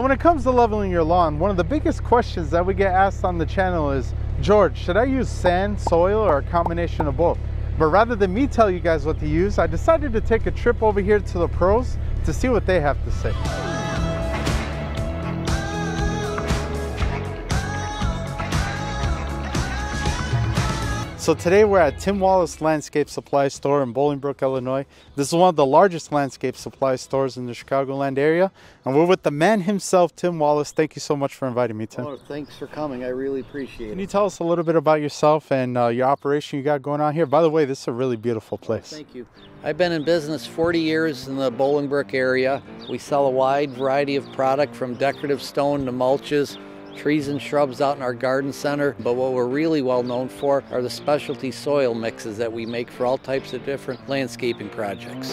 So when it comes to leveling your lawn, one of the biggest questions that we get asked on the channel is, George, should I use sand, soil, or a combination of both? But rather than me tell you guys what to use, I decided to take a trip over here to the pros to see what they have to say. So today we're at Tim Wallace Landscape Supply Store in Bolingbrook, Illinois. This is one of the largest landscape supply stores in the Chicagoland area. And we're with the man himself, Tim Wallace. Thank you so much for inviting me, Tim. Hello, thanks for coming. I really appreciate it. Can you tell us a little bit about yourself and your operation you got going on here? By the way, this is a really beautiful place. Oh, thank you. I've been in business 40 years in the Bolingbrook area. We sell a wide variety of product from decorative stone to mulches, trees and shrubs out in our garden center, but what we're really well known for are the specialty soil mixes that we make for all types of different landscaping projects.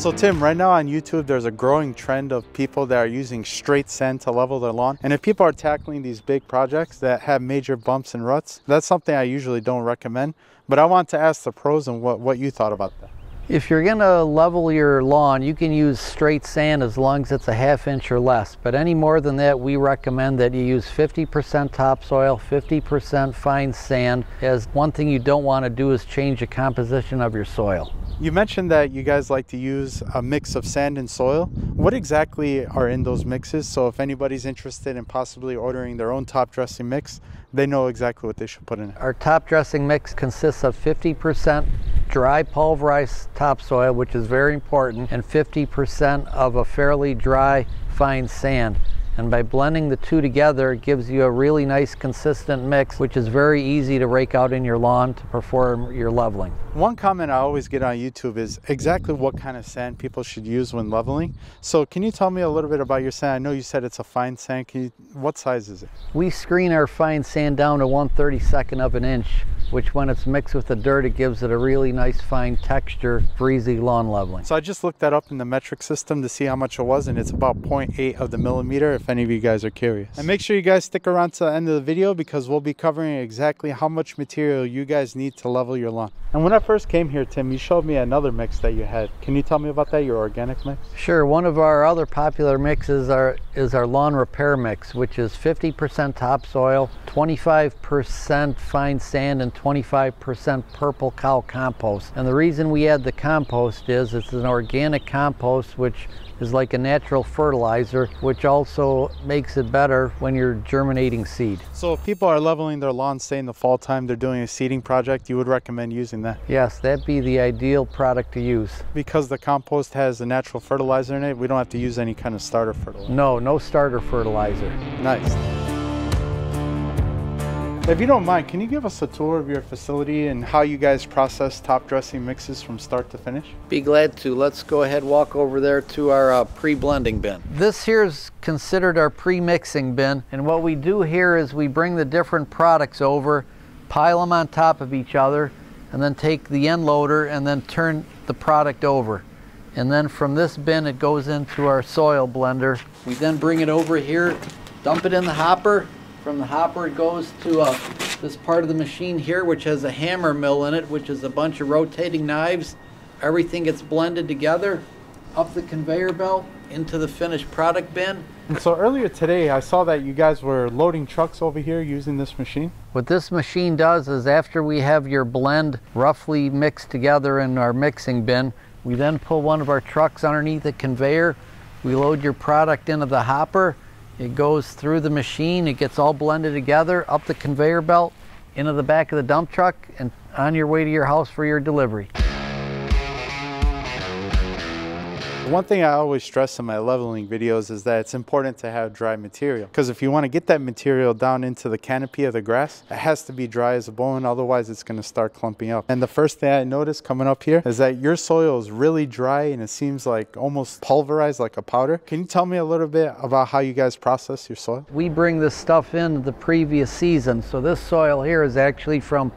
So Tim, right now on YouTube, there's a growing trend of people that are using straight sand to level their lawn. And if people are tackling these big projects that have major bumps and ruts, that's something I usually don't recommend. But I want to ask the pros and what you thought about that. If you're going to level your lawn, you can use straight sand as long as it's a ½ inch or less. But any more than that, we recommend that you use 50% topsoil, 50% fine sand, as one thing you don't want to do is change the composition of your soil. You mentioned that you guys like to use a mix of sand and soil. What exactly are in those mixes? So if anybody's interested in possibly ordering their own top dressing mix, they know exactly what they should put in it. Our top dressing mix consists of 50% dry pulverized topsoil, which is very important, and 50% of a fairly dry fine sand. And by blending the two together, it gives you a really nice consistent mix, which is very easy to rake out in your lawn to perform your leveling. One comment I always get on YouTube is exactly what kind of sand people should use when leveling. So can you tell me a little bit about your sand? I know you said it's a fine sand. What size is it? We screen our fine sand down to 1/32 of an inch, which when it's mixed with the dirt, it gives it a really nice fine texture for easy lawn leveling. So I just looked that up in the metric system to see how much it was, and it's about 0.8 of the millimeter if any of you guys are curious. And make sure you guys stick around to the end of the video because we'll be covering exactly how much material you guys need to level your lawn. And when I first came here, Tim, you showed me another mix that you had. Can you tell me about that, your organic mix? Sure, one of our other popular mixes is our lawn repair mix, which is 50% topsoil, 25% fine sand, and 25% purple cow compost. And the reason we add the compost is it's an organic compost, which is like a natural fertilizer, which also makes it better when you're germinating seed. So if people are leveling their lawn, say in the fall time, they're doing a seeding project, you would recommend using that? Yes, that'd be the ideal product to use. Because the compost has a natural fertilizer in it, we don't have to use any kind of starter fertilizer? No, no starter fertilizer. Nice. If you don't mind, can you give us a tour of your facility and how you guys process top dressing mixes from start to finish? Be glad to. Let's go ahead and walk over there to our pre-blending bin. This here is considered our pre-mixing bin, and what we do here is we bring the different products over, pile them on top of each other, and then take the end loader and then turn the product over. And then from this bin it goes into our soil blender. We then bring it over here, dump it in the hopper. From the hopper it goes to this part of the machine here, which has a hammer mill in it, which is a bunch of rotating knives. Everything gets blended together, up the conveyor belt, into the finished product bin. And so earlier today I saw that you guys were loading trucks over here using this machine. What this machine does is after we have your blend roughly mixed together in our mixing bin, we then pull one of our trucks underneath the conveyor, we load your product into the hopper, it goes through the machine, it gets all blended together, up the conveyor belt, into the back of the dump truck, and on your way to your house for your delivery. One thing I always stress in my leveling videos is that it's important to have dry material, because if you want to get that material down into the canopy of the grass, it has to be dry as a bone, otherwise it's going to start clumping up. And the first thing I noticed coming up here is that your soil is really dry and it seems like almost pulverized like a powder. Can you tell me a little bit about how you guys process your soil? We bring this stuff in the previous season, so this soil here is actually from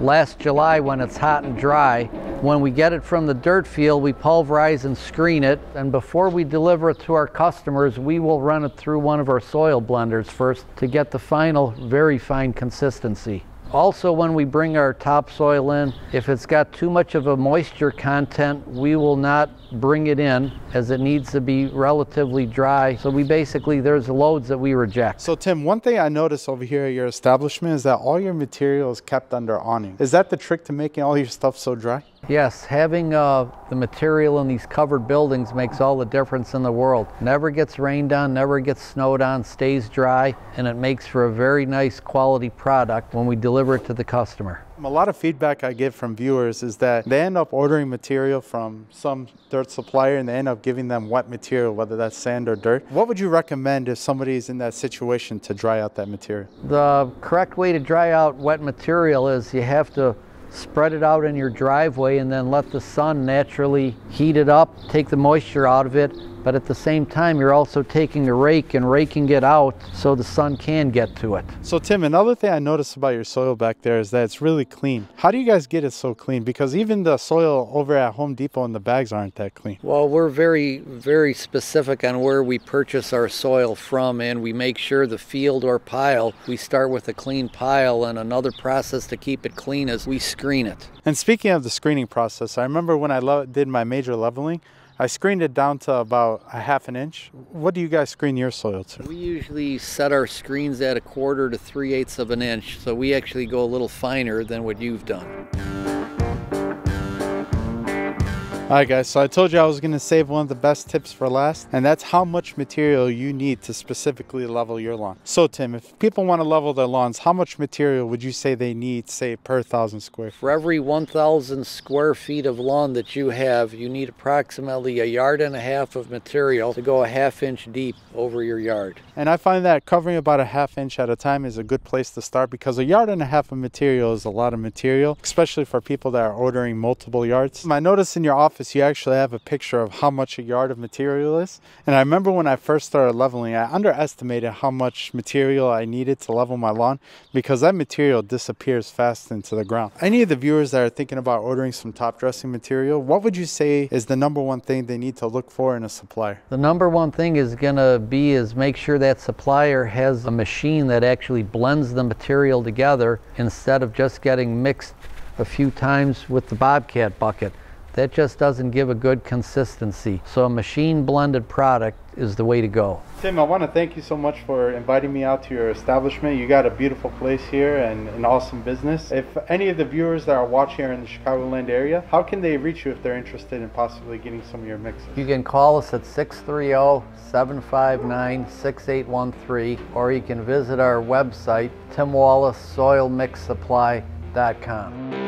last July when it's hot and dry. When we get it from the dirt field, we pulverize and screen it, and before we deliver it to our customers, we will run it through one of our soil blenders first to get the final, very fine consistency. Also, when we bring our topsoil in, if it's got too much of a moisture content, we will not bring it in, as it needs to be relatively dry. So we basically, there's loads that we reject. So Tim, one thing I noticed over here at your establishment is that all your material is kept under awning. Is that the trick to making all your stuff so dry? Yes, having the material in these covered buildings makes all the difference in the world. Never gets rained on, never gets snowed on, stays dry, and it makes for a very nice quality product when we deliver it to the customer. A lot of feedback I get from viewers is that they end up ordering material from some dirt supplier and they end up giving them wet material, whether that's sand or dirt. What would you recommend if somebody's in that situation to dry out that material? The correct way to dry out wet material is you have to spread it out in your driveway and then let the sun naturally heat it up, take the moisture out of it, but at the same time you're also taking a rake and raking it out so the sun can get to it. So Tim, another thing I noticed about your soil back there is that it's really clean. How do you guys get it so clean? Because even the soil over at Home Depot and the bags aren't that clean. Well, we're very, very specific on where we purchase our soil from, and we make sure the field or pile, we start with a clean pile, and another process to keep it clean is we screen it. And speaking of the screening process, I remember when I did my major leveling, I screened it down to about a half an inch. What do you guys screen your soil to? We usually set our screens at 1/4 to 3/8 of an inch, so we actually go a little finer than what you've done. All right guys, so I told you I was going to save one of the best tips for last, and that's how much material you need to specifically level your lawn. So Tim, if people want to level their lawns, how much material would you say they need, say, per 1,000 square feet? For every 1,000 square feet of lawn that you have, you need approximately 1.5 yards of material to go 1/2 inch deep over your yard. And I find that covering about 1/2 inch at a time is a good place to start, because 1.5 yards of material is a lot of material, especially for people that are ordering multiple yards. I noticed in your office you actually have a picture of how much a yard of material is, and I remember when I first started leveling, I underestimated how much material I needed to level my lawn, because that material disappears fast into the ground. Any of the viewers that are thinking about ordering some top dressing material, what would you say is the #1 thing they need to look for in a supplier? The #1 thing is gonna be is make sure that supplier has a machine that actually blends the material together instead of just getting mixed a few times with the Bobcat bucket. That just doesn't give a good consistency. So a machine blended product is the way to go. Tim, I want to thank you so much for inviting me out to your establishment. You got a beautiful place here and an awesome business. If any of the viewers that are watching here in the Chicagoland area, how can they reach you if they're interested in possibly getting some of your mixes? You can call us at 630-759-6813, or you can visit our website, timwallacesoilmixsupply.com.